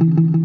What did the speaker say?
Wow.